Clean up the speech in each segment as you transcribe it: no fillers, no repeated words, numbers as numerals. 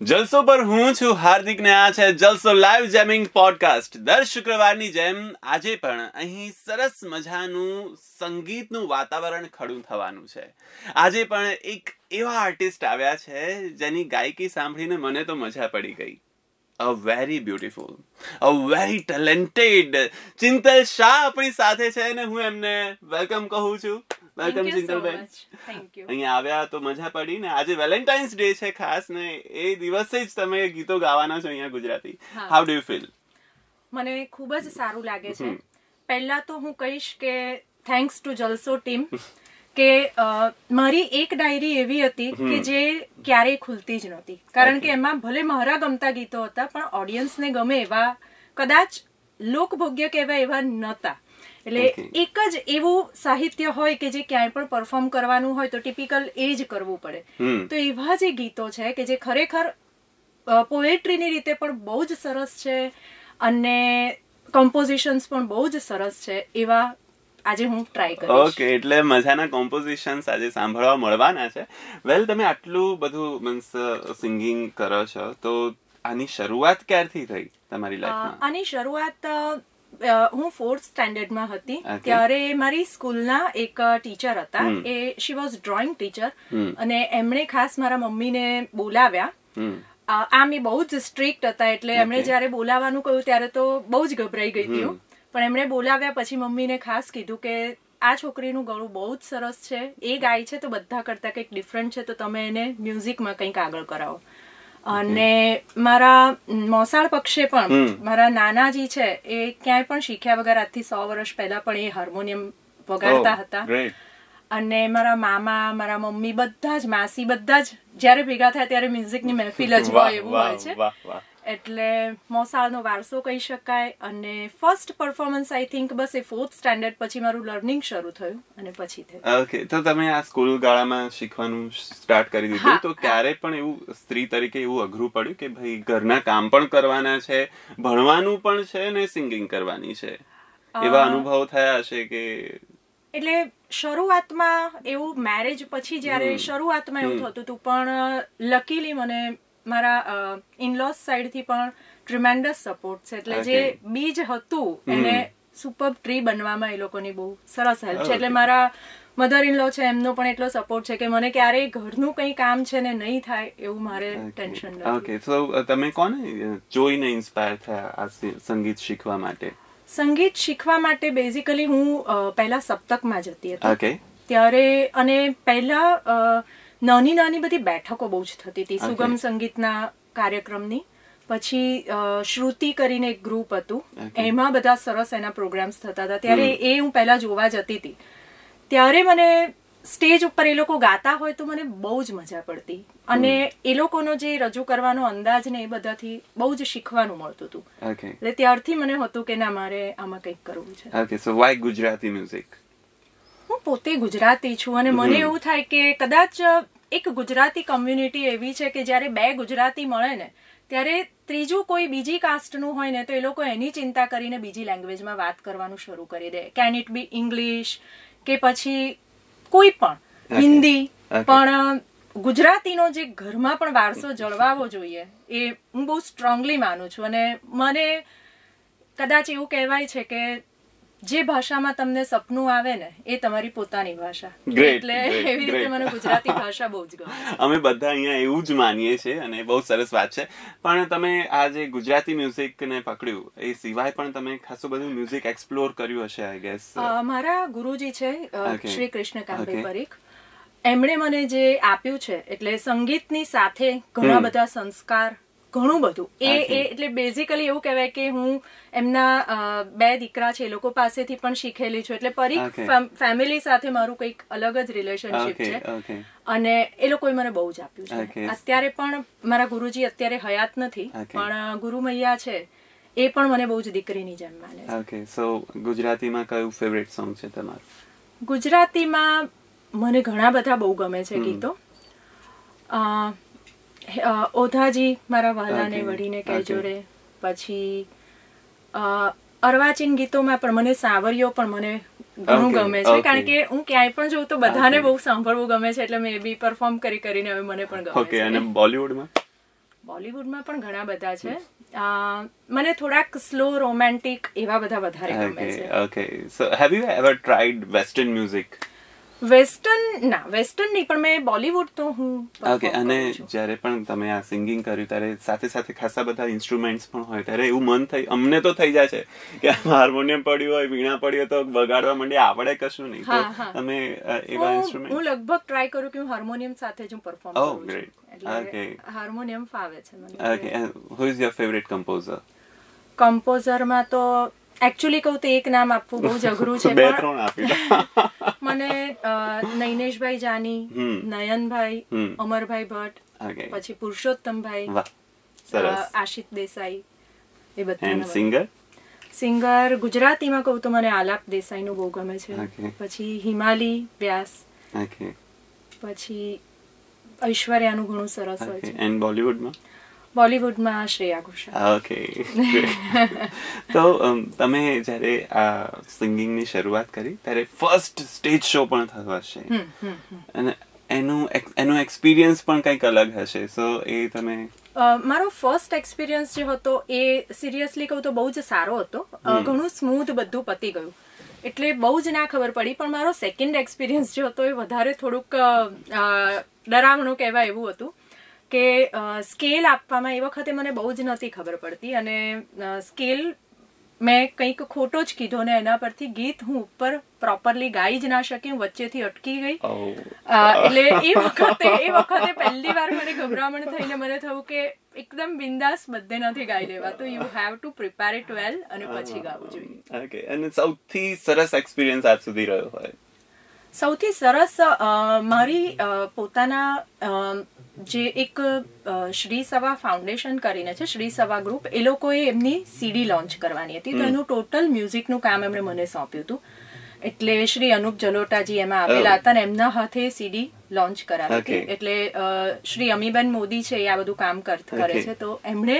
જલસો પર હું છું હાર્દિક ને આ છે જલસો લાઈવ જેમિંગ પોડકાસ્ટ. દર શુક્રવારની જેમ આજે પણ અહીં સરસ મજાનું સંગીતનું વાતાવરણ ખડું થવાનું છે. આજે પણ એક એવા આર્ટિસ્ટ આવ્યા છે જેની ગાયકી સાંભળીને મને તો મજા પડી ગઈ. A very beautiful, a very talented Chintal Shah આપણી સાથે છે અને હું એમને વેલકમ કહું છું. વેલકમ ચિંતલબેન. Thank you. અહીંયા આવ્યા તો મજા પડી ને આજે વેલેન્ટાઇન્સ ડે છે ખાસ ને એ દિવસે જ તમે ગીતો ગાવાના છો અહીંયા Gujarati. How do you feel? મને ખૂબ જ સારું લાગે છે. પહેલા તો હું કહીશ કે થેન્ક્સ ટુ જલસો ટીમ કે મારી એક ડાયરી એવી હતી કે જે ક્યારેય ખુલતી જ નહોતી, કારણ કે એમાં ભલે મારા ગમતા ગીતો હતા પણ ઓડિયન્સને ગમે એવા કદાચ લોકભોગ્ય કહેવાય એવા નહોતા. એટલે એક જ એવું સાહિત્ય હોય કે જે ક્યાંય પણ પરફોર્મ કરવાનું હોય તો ટિપિકલ એ જ કરવું પડે. તો એવા જે ગીતો છે કે જે ખરેખર પોએટ્રીની રીતે પણ બહુ જ સરસ છે અને કમ્પોઝિશન્સ પણ બહુ જ સરસ છે, એવા આજે હું ટ્રાય કરીશ. ઓકે, એટલે મજાના કોમ્પોઝિશન્સ આજે સાંભળવા મળવાના છે. વેલ, તમે આટલું બધું મીન્સ સિંગિંગ કરો છો તો આની શરૂઆત ક્યારથી થઈ તમારી લાઈફમાં? આની શરૂઆત હું 4th સ્ટેન્ડર્ડમાં હતી ત્યારે મારી સ્કૂલના એક ટીચર હતા, એ શી વોઝ ડ્રોઈંગ ટીચર અને એમણે ખાસ મારા મમ્મીને બોલાવ્યા. આમ એ બહુ જ સ્ટ્રિક્ટ હતા એટલે એમણે જયારે બોલાવવાનું કહ્યું ત્યારે તો બહુ જ ગભરાઈ ગઈ હતી, પણ એમણે બોલાવ્યા પછી મમ્મીને ખાસ કીધું કે આ છોકરીનું ગળું બહુ જ સરસ છે, એ ગાય છે તો બધા કરતા કંઈક ડિફરન્ટ છે, તો તમે એને મ્યુઝિકમાં કંઈક આગળ કરાવો. અને મારા મોસાળ પક્ષે પણ મારા નાનાજી છે એ ક્યાંય પણ શીખ્યા વગર આજથી 100 વર્ષ પહેલા પણ એ હાર્મોનિયમ વગાડતા હતા. અને મારા મામા, મારા મમ્મી, બધા જ માસી, બધા જ જયારે ભેગા થાય ત્યારે મ્યુઝિકની મહેફિલ જ હોય એવું હોય છે. એટલે મોસાળનો વારસો કહી શકાય. અને ફર્સ્ટ પરફોર્મન્સ આઈ થિંક બસ એ 4th સ્ટેન્ડર્ડ પછી મારું લર્નિંગ શરૂ થયું અને પછી થયું. ઓકે, તો તમે આ સ્કૂલ ગાળામાં શીખવાનું સ્ટાર્ટ કરી દીધું તો ક્યારે પણ એવું સ્ત્રી તરીકે એવું અઘરું પડ્યું કે ભાઈ ઘરના કામ પણ કરવાના છે, ભણવાનું પણ છે ને સિંગિંગ કરવાની છે, એવા અનુભવ થયા હશે કે? એટલે શરૂઆતમાં એવું મેરેજ પછી જયારે શરૂઆતમાં એવું થતું હતું, પણ લકીલી મને મારા ઇનલોઝ સાઈડથી પણ ટ્રીમેન્ડસ સપોર્ટ છે. એટલે જે બીજ હતું એને સુપર્બ ટ્રી બનવામાં એ લોકોની બહુ સરસ હેલ્પ છે. એટલે મારા મધર ઇન લો છે એમનો પણ એટલો સપોર્ટ છે કે મને ક્યારેય ઘરનું કંઈ કામ છે ને નહીં થાય એવું મારે ટેન્શન નથી. ઓકે, સો તમે કોને જોઈને ઇન્સ્પાયર થયા આ સંગીત શીખવા માટે? સંગીત શીખવા માટે બેઝિકલી હું પહેલા સપ્તકમાં જતી હતી ત્યારે, અને પહેલા નાની નાની બધી બેઠકો બહુ જ થતી હતી સુગમ સંગીતના કાર્યક્રમની. પછી શ્રુતિ કરીને એક ગ્રુપ હતું એમાં બધા સરસ એના પ્રોગ્રામ્સ થતા હતા ત્યારે એ હું પહેલા જોવા જતી હતી. ત્યારે મને સ્ટેજ ઉપર એ લોકો ગાતા હોય તો મને બહુ જ મજા પડતી અને એ લોકોનો જે રજૂ કરવાનો અંદાજ ને એ બધાથી બહુ જ શીખવાનું મળતું હતું. એટલે ત્યારથી મને હતું કે ના, મારે આમાં કંઈક કરવું છે. Okay, so why Gujarati music? હું પોતે ગુજરાતી છું અને મને એવું થાય કે કદાચ એક ગુજરાતી કમ્યુનિટી એવી છે કે જયારે બે ગુજરાતી મળે ને ત્યારે ત્રીજું કોઈ બીજી કાસ્ટનું હોય ને તો એ લોકો એની ચિંતા કરીને બીજી લેંગ્વેજમાં વાત કરવાનું શરૂ કરી દે. કેન ઇટ બી ઇંગ્લિશ કે પછી કોઈ પણ હિન્દી, પણ ગુજરાતીનો જે ઘરમાં પણ વારસો જળવાવો જોઈએ એ હું બહુ સ્ટ્રોંગલી માનું છું. અને મને કદાચ એવું કહેવાય છે કે જે ભાષામાં તમને સપનું આવે ને એ તમારી પોતાની ભાષા. એટલે એવી રીતે મને ગુજરાતી ભાષા બહુ જ ગમે. અમે બધા અહીંયા એવું જ માનીએ છીએ અને બહુ સરસ વાત છે. પણ તમે આ જે ગુજરાતી મ્યુઝિકને પકડ્યું એ સિવાય પણ તમે ખાસું બધું મ્યુઝિક એક્સપ્લોર કર્યું હશે આઈ ગેસ? મારા ગુરુજી છે શ્રી કૃષ્ણ કાંબીપારીક, એમણે મને જે આપ્યું છે એટલે સંગીતની સાથે ઘણા બધા સંસ્કાર, ઘણું બધું એ એટલે બેઝિકલી એવું કહેવાય કે હું એમના બે દીકરા છે એ લોકો પાસેથી પણ શીખેલી છું. એટલે પરિક ફેમિલી સાથે મારું કંઈક અલગ જ રિલેશનશીપ છે અને એ લોકોએ મને બહુ જ આપ્યું છે. અત્યારે પણ મારા ગુરુજી અત્યારે હયાત નથી પણ ગુરુમૈયા છે એ પણ મને બહુ જ દીકરીની જેમ માને. ઓકે, સો ગુજરાતીમાં કયું ફેવરેટ સોંગ છે તમારું? ગુજરાતીમાં મને ઘણા બધા બહુ ગમે છે ગીતો. ઓધાજી મારા વાલાને વળીને કહેજો રે, પછી અર્વાચીન ગીતોમાં પણ મને સાવરિયો પણ મને ઘણું ગમે છે કારણ કે હું ક્યાંય પણ જોઉં તો બધાને બહુ સાંભળવું ગમે છે એટલે મે બી પરફોર્મ કરી કરીને હવે મને પણ ગમે છે. ઓકે અને બોલિવૂડમાં પણ ઘણા બધા છે. મને થોડાક સ્લો રોમેન્ટિક એવા બધા વધારે ગમે છે. Okay so have you ever tried western music? Western ના વેસ્ટર્ન નહીં પણ મેં બોલિવૂડ તો હું. ઓકે અને જ્યારે પણ તમે આ સિંગિંગ કર્યું ત્યારે સાથે સાથે ખાસા બધા ઇન્સ્ટ્રુમેન્ટ્સ પણ હોય ત્યારે એવું મન થઈ અમને તો થઈ જાય છે કે હાર્મોનિયમ પડ્યું હોય વીણા પડ્યું તો બગાડવા માંડે આવડે કશું નહીં તો તમે એવા ઇન્સ્ટ્રુમેન્ટ? હું લગભગ ટ્રાય કરું કે હું હાર્મોનિયમ સાથે જ હું પરફોર્મ કરું છું એટલે હાર્મોનિયમ ફાવે છે મને. Okay who is your favourite composer? કમ્પોઝરમાં તો એકચ્યુઅલી કહું તો એક નામ આપવું બહુ જઘરું છે. બે ત્રણ આપી દો મને. નૈનેશભાઈ જાની, નયનભાઈ, અમરભાઈ ભટ્ટ, પછી પુરુષોત્તમભાઈ, આશિત દેસાઈ એ બધા. સિંગર ગુજરાતીમાં કહું તો મને આલાપ દેસાઈનું બહુ ગમે છે, પછી હિમાલી વ્યાસ, પછી ઐશ્વર્યાનું ઘણું સરસ હોય છે. એન્ડ બોલિવૂડમાં? બોલિવૂડમાં શ્રેયા ઘોષાલ. ઓકે તો તમે જ્યારે આ સિંગિંગની શરૂઆત કરી ત્યારે ફર્સ્ટ સ્ટેજ શો પણ થયો હશે અને એનો એક્સપિરિયન્સ પણ કંઈક અલગ હશે સો એ તમે? મારો ફર્સ્ટ એક્સપિરિયન્સ જે હતો એ સિરિયસલી કહું તો બહુ જ સારો હતો, ઘણું સ્મૂથ બધું પતી ગયું એટલે બહુ જ ના ખબર પડી. પણ મારો સેકન્ડ એક્સપિરિયન્સ જે હતો એ વધારે થોડુંક ડરામણું કહેવાય એવું હતું કે સ્કેલ આપવામાં એ વખતે મને બહુ જ નથી ખબર પડતી અને સ્કેલ મેં કંઈક ખોટો જ કીધો ને એના પરથી ગીત હું ઉપર પ્રોપરલી ગાઈ જ ના શકી, હું વચ્ચેથી અટકી ગઈ. એટલે એ વખતે પહેલી વાર મને ગભરામણ થઈને મને થયું કે એકદમ બિંદાસ બધે નથી ગાઈ લેવા તો you have to prepare it well અને પછી ગાવું જોઈએ. ઓકે અને સૌથી સરસ એક્સપિરિયન્સ આજ સુધી રહ્યો હોય? સૌથી સરસ મારી પોતાના જે એક શ્રી સવા ફાઉન્ડેશન કરીને છે, શ્રી સવા ગ્રુપ, એ લોકોએ એમની સીડી લોન્ચ કરવાની હતી તો એનું ટોટલ મ્યુઝિકનું કામ એમણે મને સોંપ્યું હતું એટલે શ્રી અનુપ જલોટાજી એમાં આવેલા હતા અને એમના હાથે સીડી લોન્ચ કરાવી હતી એટલે શ્રી અમિત બેન મોદી છે એ આ બધું કામ કરે છે તો એમણે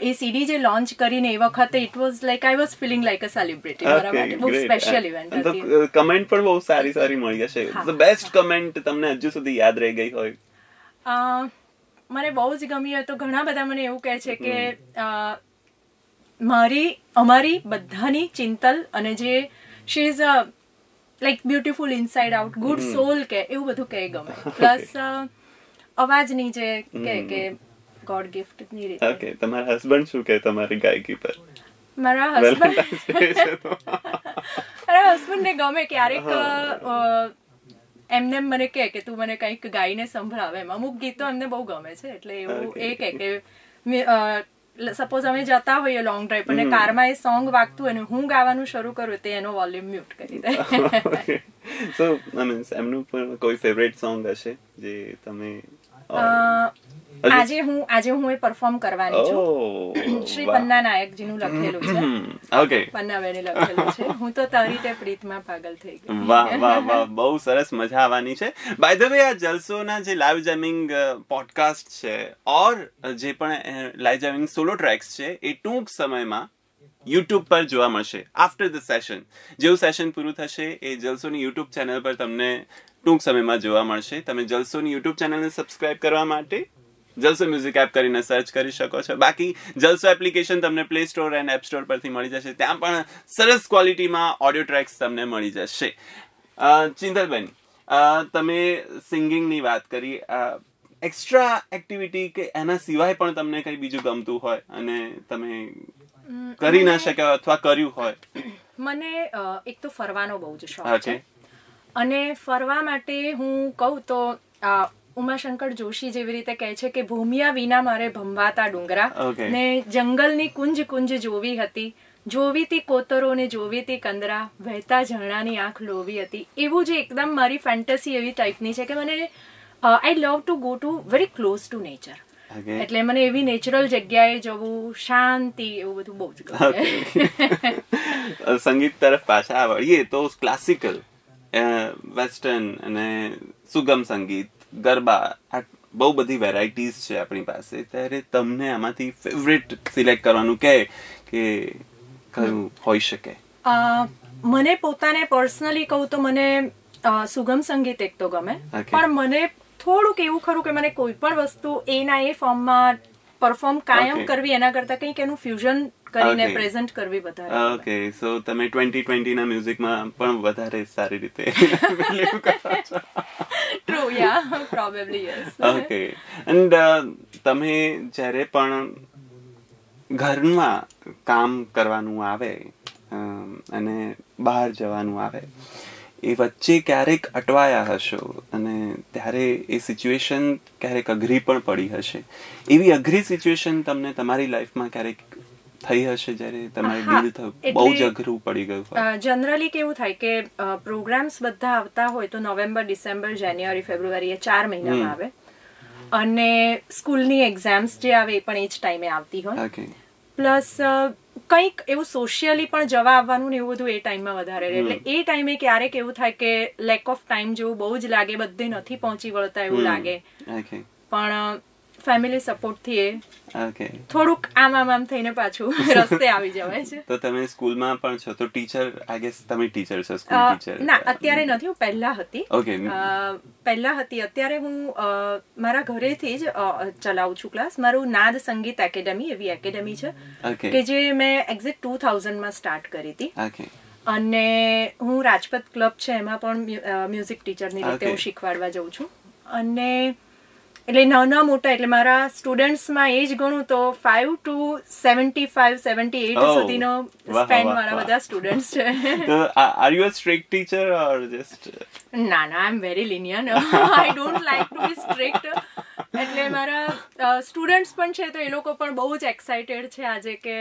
એ સીડી જે લોન્ચ કરીને એ વખતે it was like I was feeling like a celebrity. મારા માટે બહુ સ્પેશિયલ ઇવેન્ટ હતી. કમેન્ટ પણ બહુ સારી સારી મળી હશે. ધ બેસ્ટ કમેન્ટ તમને હજુ સુધી યાદ રહી ગઈ હોય? મને બહુ જ ગમી હોય તો ઘણા બધા મને એવું કહે છે કે અમારી બધાની ચિંતલ અને જે she is a like beautiful inside out good soul કે એવું બધું કહે ગમે પ્લસ અવાજની જે કે ગોડ ગિફ્ટ ની રીતે. ઓકે તમારા હસબન્ડ શું કહે તમારી ગાયકી પર? મારા હસબન્ડને ગમે ક્યારેક એમને મને કહે કે તું મને કંઈક ગાઈને સંભળાવે. એમ અમુક ગીતો એમને બહુ ગમે છે એટલે એવું એ કહે કે સપોઝ અમે જતા હોઈએ લોંગ ડ્રાઈવ અને કારમાં એ સોંગ વાગતું અને હું ગાવાનું શરૂ કરું તે એનો વોલ્યુમ મ્યુટ કરી દે. સો મીન્સ એમનું પણ કોઈ ફેવરેટ સોંગ હશે જે તમે? આજે હું એ પરફોર્મ કરવાની છું. શ્રી પન્ના નાયકજીનું લખેલું છે. ઓકે પન્નાબેને લખેલું છે. હું તો તારી તે પ્રીતમાં પાગલ થઈ ગઈ. વાહ વાહ વાહ બહુ સરસ મજા આવવાની છે. બાય ધ વે આ જલસોના જે લાઈવ જેમિંગ પોડકાસ્ટ છે ઓર જે પણ લાઈવ જેમિંગ સોલો ટ્રેક્સ છે એ ટૂંક સમયમાં YouTube પર જોવા મળશે. આફ્ટર ધ સેશન જેવું સેશન પૂરું થશે એ જલસોની YouTube ચેનલ પર તમને ટૂંક સમયમાં જોવા મળશે. તમે જલસોની YouTube ચેનલને સબસ્ક્રાઇબ કરવા માટે જલસો મ્યુઝિક એપ કરીને સર્ચ કરી શકો છો. બાકી જલસો એપ્લિકેશન તમને play store and app store પરથી મળી જશે. ત્યાં પણ સરસ ક્વોલિટીમાં ઓડિયો ટ્રેક્સ તમને મળી જશે. ચિંતલબેન તમે સિંગિંગની વાત કરી, એક્સ્ટ્રા એક્ટિવિટી કે એના સિવાય પણ તમને કંઈ બીજું ગમતું હોય અને તમે કરી ના શક્યા અથવા કર્યું હોય? મને એક તો ફરવાનો બહુ જ શોખ છે અને ફરવા માટે હું કહું તો ઉમા શંકર જોશી જેવી રીતે કહે છે કે ભૂમિયા વિના મારે ભંભાતા ડુંગરા ને જંગલની કુંજ કુંજ જોવી હતી, જોવી તી કોતરો ને જોવી તી કંદરા, વહેતા ઝરણાની આંખ લોવી હતી. એવું જે એકદમ મારી ફેન્ટસી એવી ટાઈપની છે કે મને I love to go to very close to nature એટલે મને એવી નેચરલ જગ્યાએ જવું, શાંતિ, એવું બધું બહુ જ ગમે. સંગીત તરફ પાછા વળીએ તો ક્લાસિકલ, વેસ્ટર્ન અને સુગમ સંગીત, ગરબા, આ બહુ બધી વેરાયટીઝ છે આપણી પાસે. ત્યારે તમને આમાંથી ફેવરેટ સિલેક્ટ કરવાનું કહે કે કયું હોઈ શકે? મને પોતાને પર્સનલી કહું તો મને સુગમ સંગીત એક તો ગમે, પણ મને થોડુંક એવું ખરું કે મને કોઈ પણ વસ્તુ એના એ ફોર્મમાં પરફોર્મ કાયમ કરવી એના કરતા કંઈક એનું ફ્યુઝન કરીને પ્રેઝન્ટ કરવી વધારે. ઓકે, સો તમે 2020 ના મ્યુઝિકમાં પણ વધારે સારી રીતે બિલીવ કરો છો. True, yeah, probably yes. Okay, and તમે જ્યારે પણ ઘરમાં કામ કરવાનું આવે અને બહાર જવાનું આવે એ વચ્ચે ક્યારેક અટવાયા હશો અને ત્યારે એ સિચ્યુએશન ક્યારેક અઘરી પણ પડી હશે. એવી અઘરી સિચ્યુએશન તમને તમારી લાઈફમાં ક્યારેક થઈ હશે જ્યારે તમારે ડીલ થવું બહુ જ અઘરું પડી ગયું હોય? જનરલી કેવું થાય કે પ્રોગ્રામ્સ બધા આવતા હોય તો નવેમ્બર, ડિસેમ્બર, જાન્યુઆરી, ફેબ્રુઆરી એ 4 મહિનામાં આવે અને સ્કૂલની એક્ઝામ્સ જે આવે એ પણ એ જ ટાઈમે આવતી હોય. પ્લસ કંઈક એવું સોશિયલી પણ જવા આવવાનું ને એવું બધું એ ટાઈમમાં વધારે રહે, એટલે એ ટાઈમે ક્યારેક એવું થાય કે લેક ઓફ ટાઈમ જેવું બહુ જ લાગે, બધે નથી પહોંચી વળતા એવું લાગે. પણ ફેમિલી સપોર્ટથી એ થોડુંક આમ આમ આમ થઈને પાછું રસ્તે આવી જવાય છે. તો તમે સ્કૂલમાં પણ છો તો ટીચર, આઈ ગેસ તમે ટીચર છો, સ્કૂલ ટીચર? ના, અત્યારે નથી, હું પહેલા હતી. ઓકે, પહેલા હતી. અત્યારે હું મારા ઘરેથી જ ચલાવું છું ક્લાસ. મારું નાદ સંગીત એકેડેમી એવી એકેડેમી છે કે જે મેં એક્ઝેક્ટ 2000માં સ્ટાર્ટ કરી હતી અને હું રાજપત ક્લબ છે એમાં પણ મ્યુઝિક ટીચરની રીતે હું શીખવાડવા જાઉં છું. અને એટલે નાના મોટા, એટલે મારા સ્ટુડન્ટ્સમાં એજ ગણું તો 5 to 75, 78 સુધીનો સ્પેન મારા બધા સ્ટુડન્ટ્સ છે. તો are you a strict teacher or just? ના ના, I am very lenient. I don't like to be strict. એટલે મારા સ્ટુડન્ટ્સ પણ છે તો એ લોકો પણ બહુ જ એક્સાઇટેડ છે આજે કે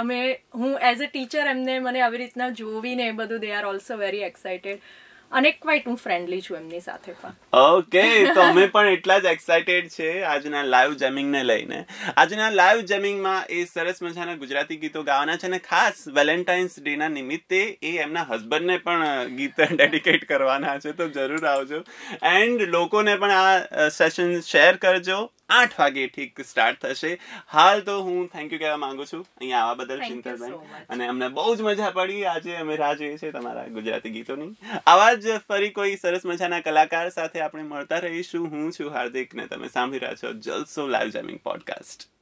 તમે, હું એઝ અ ટીચર એમને મને આવી રીતના જોવીને એ બધું, they are also very excited અને ક્વાઇટ હું ફ્રેન્ડલી છું એમની સાથે પણ. ઓકે, તો અમે પણ એટલા જ એક્સાઇટેડ છે આજના લાઈવ જેમિંગને લઈને. આજના લાઈવ જેમિંગમાં એ સરસ મજાના ગુજરાતી ગીતો ગાવાના છે અને ખાસ વેલેન્ટાઇન્સ ડેના નિમિત્તે એ એમના હસબન્ડને પણ ગીત ડેડિકેટ કરવાના છે, તો જરૂર આવજો એન્ડ લોકોને પણ આ સેશન શેર કરજો. 8 વાગે ઠીક સ્ટાર્ટ થશે. હાલ તો હું થેન્ક યુ કહેવા માંગુ છું અહીંયા આવવા બદલ ચિંતલબેન, અને અમને બહુ જ મજા પડી. આજે અમે રાહ જોઈએ છે તમારા ગુજરાતી ગીતોની. આવા જ ફરી કોઈ સરસ મજાના કલાકાર સાથે આપણે મળતા રહીશું. હું છું હાર્દિક ને તમે સાંભળી રહ્યા છો જલસો લાઈવ જેમિંગ પોડકાસ્ટ.